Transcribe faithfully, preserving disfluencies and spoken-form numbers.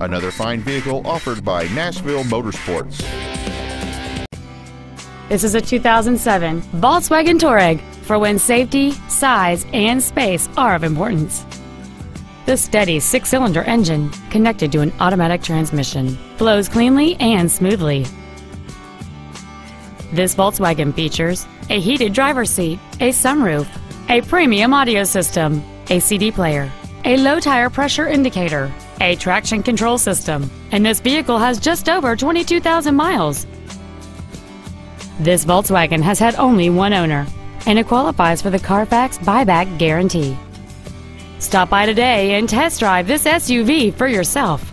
Another fine vehicle offered by Nashville Motorsports. This is a two thousand seven Volkswagen Touareg for when safety, size, and space are of importance. The steady six-cylinder engine, connected to an automatic transmission, flows cleanly and smoothly. This Volkswagen features a heated driver's seat, a sunroof, a premium audio system, a C D player, a low tire pressure indicator, a traction control system, and this vehicle has just over twenty-two thousand miles. This Volkswagen has had only one owner, and it qualifies for the Carfax buyback guarantee. Stop by today and test drive this S U V for yourself.